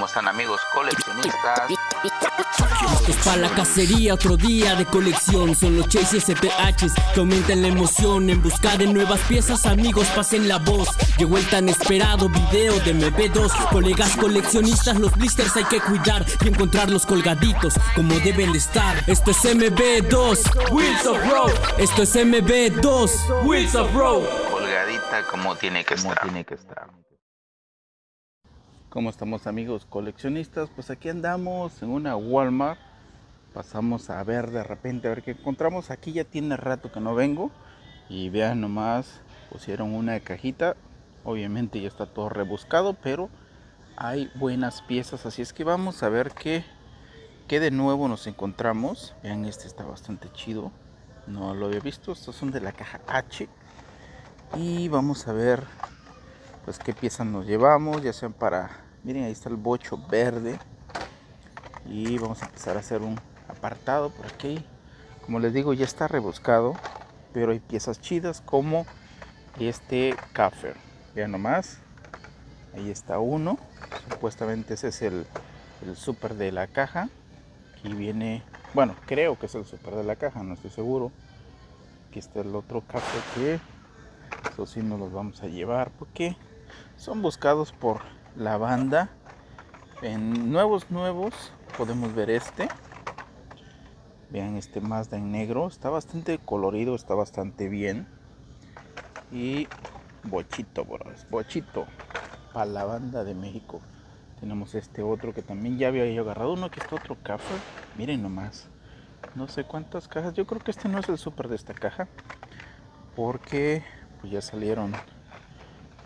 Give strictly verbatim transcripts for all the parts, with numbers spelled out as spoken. ¿Cómo están, amigos coleccionistas? Esto es pa' la cacería, otro día de colección. Son los chases C P Hs que aumentan la emoción. En busca de nuevas piezas, amigos, pasen la voz. Llegó el tan esperado video de M B dos. Colegas coleccionistas, los blisters hay que cuidar y encontrarlos colgaditos como deben de estar. Esto es M B dos Wheels of Road. Esto es M B dos Wheels of Road. Colgadita como tiene que estar. Tiene que estar. ¿Cómo estamos, amigos coleccionistas? Pues aquí andamos en una Walmart. Pasamos a ver de repente, a ver qué encontramos. Aquí ya tiene rato que no vengo. Y vean nomás, pusieron una cajita. Obviamente ya está todo rebuscado, pero hay buenas piezas. Así es que vamos a ver qué, qué de nuevo nos encontramos. Vean, este está bastante chido. No lo había visto. Estos son de la caja H. Y vamos a ver pues qué piezas nos llevamos, ya sean para, miren, ahí está el bocho verde. Y vamos a empezar a hacer un apartado por aquí. Como les digo, ya está rebuscado, pero hay piezas chidas como este Käfer. Vean nomás, ahí está uno, supuestamente ese es el, el super de la caja. Aquí viene, bueno, creo que es el super de la caja, no estoy seguro. Aquí está el otro Käfer que, eso sí, nos los vamos a llevar porque son buscados por la banda. En nuevos nuevos podemos ver este. Vean este Mazda en negro. Está bastante colorido, está bastante bien. Y bochito, bros, bochito para la banda de México. Tenemos este otro que también ya había yo agarrado uno, que es otro Käfer. Miren nomás, no sé cuántas cajas. Yo creo que este no es el super de esta caja porque pues ya salieron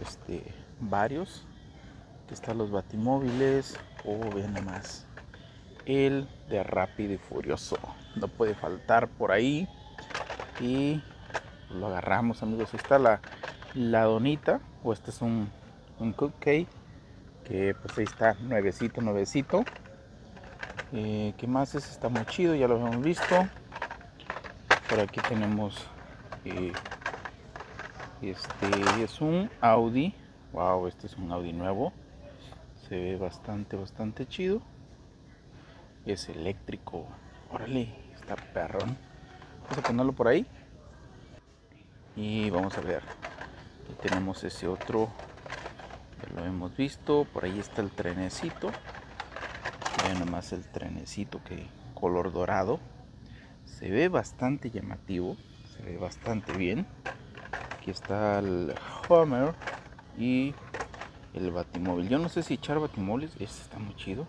este varios. Aquí están los Batimóviles. Oh, vean nomás, el de Rápido y Furioso no puede faltar por ahí. Y lo agarramos, amigos. Ahí está la, la donita. O este es un, un cupcake que pues ahí está, nuevecito, nuevecito. Eh, ¿qué más es? Está muy chido, ya lo habíamos visto. Por aquí tenemos eh, este es un Audi. Wow, este es un Audi nuevo. Se ve bastante, bastante chido. Es eléctrico. Órale, está perrón. Vamos a ponerlo por ahí. Y vamos a ver. Aquí tenemos ese otro. Ya lo hemos visto. Por ahí está el trenecito. Vean nomás el trenecito, que color dorado. Se ve bastante llamativo. Se ve bastante bien. Aquí está el Hummer y el Batimóvil. Yo no sé si echar Batimóviles. Este está muy chido.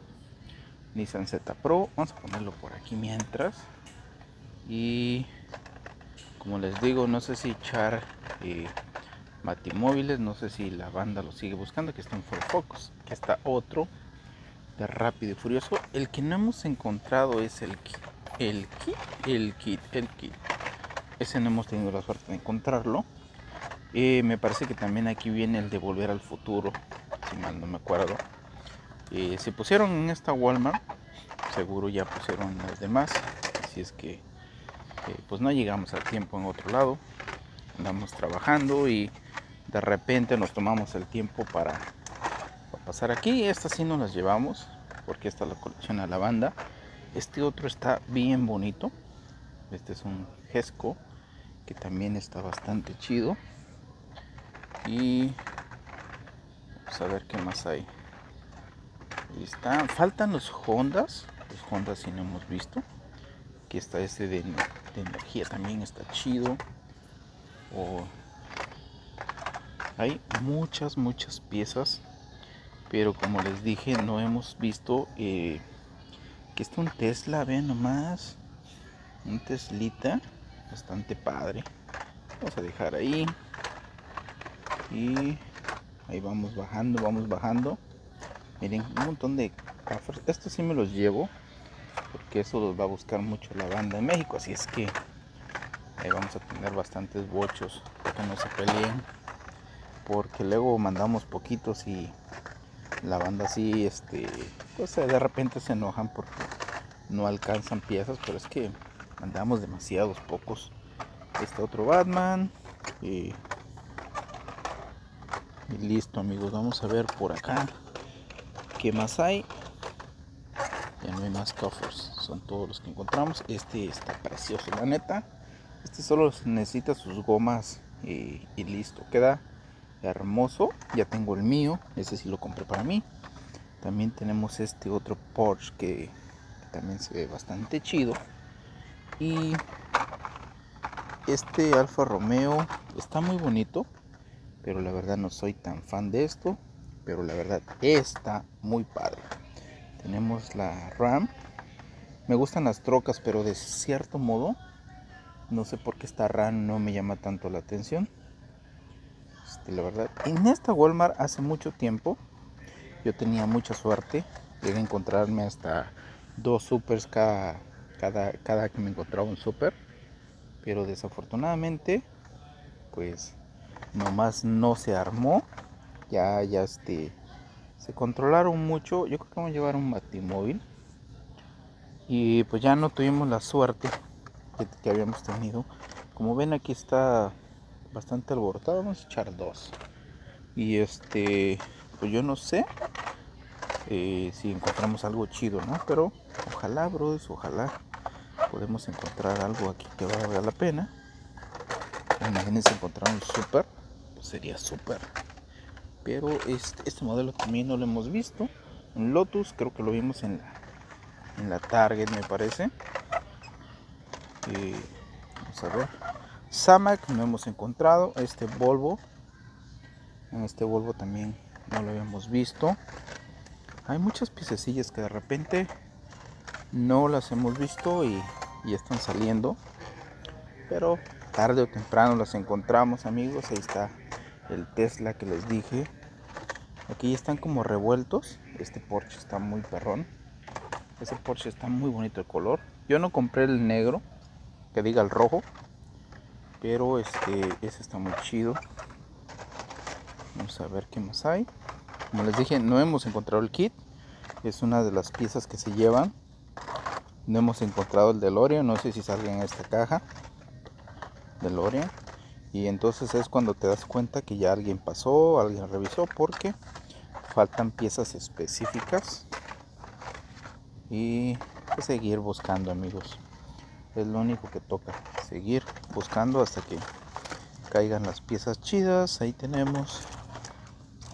Nissan Z Pro. Vamos a ponerlo por aquí mientras. Y como les digo, no sé si echar eh, Batimóviles. No sé si la banda lo sigue buscando. Que está en Ford Focus. Aquí está otro de Rápido y Furioso. El que no hemos encontrado es el kit. El kit, el kit, el kit. Ese no hemos tenido la suerte de encontrarlo. Eh, me parece que también aquí viene el de Volver al Futuro, si mal no me acuerdo. Eh, se pusieron en esta Walmart, seguro ya pusieron las demás. Así es que, eh, pues no llegamos a tiempo en otro lado. Andamos trabajando y de repente nos tomamos el tiempo para, para pasar aquí. Estas sí nos las llevamos, porque esta la colecciona la banda. Este otro está bien bonito. Este es un Jesco, que también está bastante chido. Y vamos a ver qué más hay. Ahí está. Faltan los Hondas. Los Hondas sí no hemos visto. Aquí está este de, de energía. También está chido. Oh. Hay muchas, muchas piezas. Pero como les dije, no hemos visto. Eh, que está un Tesla. Vean nomás. Un Teslita. Bastante padre. Vamos a dejar ahí. Y ahí vamos bajando, vamos bajando. Miren, un montón de Käfer. Estos sí me los llevo, porque eso los va a buscar mucho la banda en México. Así es que ahí vamos a tener bastantes bochos, que no se peleen, porque luego mandamos poquitos y la banda sí, este, pues de repente se enojan porque no alcanzan piezas. Pero es que mandamos demasiados pocos. Este otro Batman. Y listo, amigos, vamos a ver por acá ¿Qué más hay? Ya no hay más Käfers, son todos los que encontramos. Este está precioso, la neta. Este solo necesita sus gomas y, y listo, queda hermoso. Ya tengo el mío, ese sí lo compré para mí. También tenemos este otro Porsche que, que también se ve bastante chido. Y este Alfa Romeo está muy bonito, pero la verdad no soy tan fan de esto. Pero la verdad está muy padre. Tenemos la RAM. Me gustan las trocas, pero de cierto modo no sé por qué esta RAM no me llama tanto la atención. Este, la verdad, en esta Walmart hace mucho tiempo yo tenía mucha suerte. Llegué a encontrarme hasta dos supers cada, cada, cada que me encontraba un super. Pero desafortunadamente, pues nomás no se armó. Ya, ya este, se controlaron mucho. Yo creo que vamos a llevar un Batimóvil. Y pues ya no tuvimos la suerte que, que habíamos tenido. Como ven, aquí está bastante alborotado. Vamos a echar dos. Y este, pues yo no sé eh, si encontramos algo chido, ¿no? Pero ojalá, bros, ojalá podemos encontrar algo aquí que valga la pena. Imagínense encontrar un super, pues sería super. Pero este, este modelo también no lo hemos visto. En Lotus creo que lo vimos en la, en la Target, me parece. Eh, vamos a ver. Samak no hemos encontrado. Este Volvo. Este Volvo también no lo habíamos visto. Hay muchas piececillas que de repente no las hemos visto y, y están saliendo. Pero tarde o temprano las encontramos, amigos. Ahí está el Tesla que les dije. Aquí están como revueltos. Este Porsche está muy perrón. Ese Porsche está muy bonito el color. Yo no compré el negro, que diga el rojo, pero este, ese está muy chido. Vamos a ver qué más hay. Como les dije, no hemos encontrado el kit. Es una de las piezas que se llevan. No hemos encontrado el DeLorean. No sé si salga en esta caja DeLorean. Y entonces es cuando te das cuenta que ya alguien pasó, alguien revisó, porque faltan piezas específicas. Y hay que seguir buscando, amigos. Es lo único que toca, seguir buscando hasta que caigan las piezas chidas. Ahí tenemos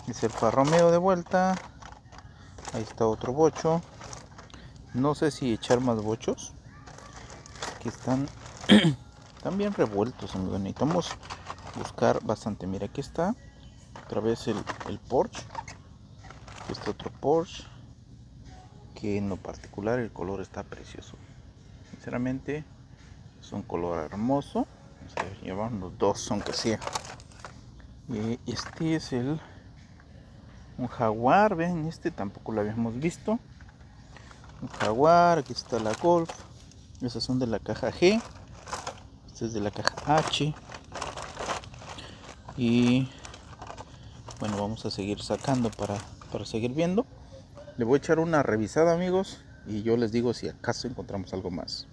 ese Alfa Romeo de vuelta. Ahí está otro bocho. No sé si echar más bochos. Aquí están... También revueltos, amigos. Necesitamos buscar bastante. Mira, aquí está otra vez el, el Porsche. Este otro Porsche, que en lo particular el color está precioso. Sinceramente es un color hermoso. Vamos a ver, llevan los dos, aunque sea. Y este es el un Jaguar. Ven, este tampoco lo habíamos visto. Un Jaguar. Aquí está la Golf. Esas son de la caja G. Desde la caja H. Y bueno, vamos a seguir sacando para, para seguir viendo. Le voy a echar una revisada, amigos, y yo les digo si acaso encontramos algo más.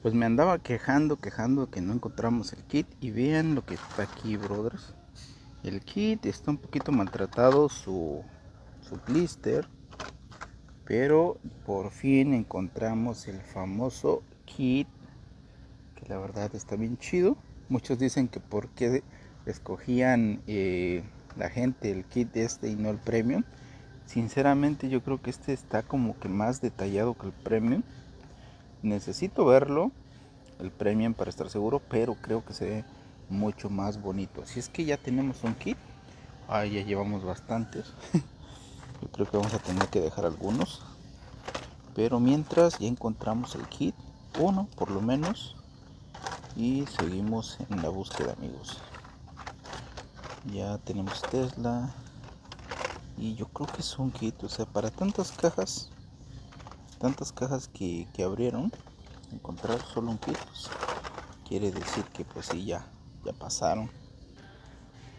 Pues me andaba quejando, quejando que no encontramos el kit. Y vean lo que está aquí, brothers. El kit está un poquito maltratado, su, su blister. Pero por fin encontramos el famoso kit. Que la verdad está bien chido. Muchos dicen que por qué escogían eh, la gente el kit este y no el premium. Sinceramente yo creo que este está como que más detallado que el premium. Necesito verlo, el premium, para estar seguro, pero creo que se ve mucho más bonito. Así es que ya tenemos un kit. Ah, ya llevamos bastantes. Yo creo que vamos a tener que dejar algunos. Pero mientras ya encontramos el kit, uno por lo menos. Y seguimos en la búsqueda, amigos. Ya tenemos Tesla. Y yo creo que es un kit. O sea, para tantas cajas. Tantas cajas que, que abrieron. Encontrar solo un kit. Pues, quiere decir que pues sí, ya, ya pasaron.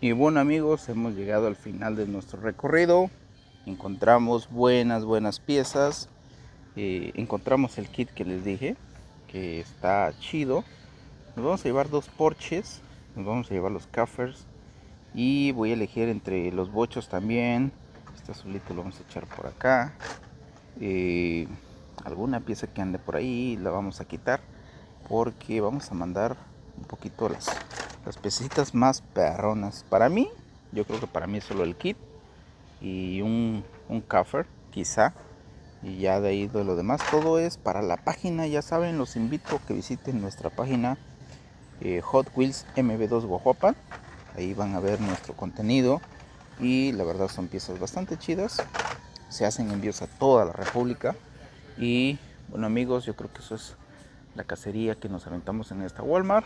Y bueno, amigos, hemos llegado al final de nuestro recorrido. Encontramos buenas, buenas piezas. Eh, encontramos el kit que les dije. Que está chido. Nos vamos a llevar dos Porsches, nos vamos a llevar los Käfers y voy a elegir entre los bochos también, Este azulito lo vamos a echar por acá. Eh, alguna pieza que ande por ahí la vamos a quitar, porque vamos a mandar un poquito las, las piecitas más perronas. Para mí, yo creo que para mí es solo el kit y un, un Käfer, quizá. Y ya de ahí de lo demás, todo es para la página. Ya saben, los invito a que visiten nuestra página eh, Hot Wheels M B dos Guajuapan. Ahí van a ver nuestro contenido y la verdad son piezas bastante chidas. Se hacen envíos a toda la república. Y bueno amigos, yo creo que eso es la cacería que nos aventamos en esta Walmart.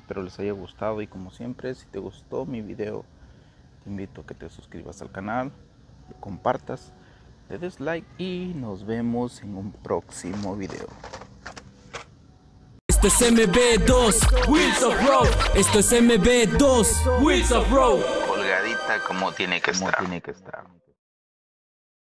Espero les haya gustado y como siempre, si te gustó mi video, te invito a que te suscribas al canal, lo compartas, le des like y nos vemos en un próximo video. Esto es M B dos Wheels of Road. Esto es M B dos Wheels of Road. Colgadita como tiene que estar.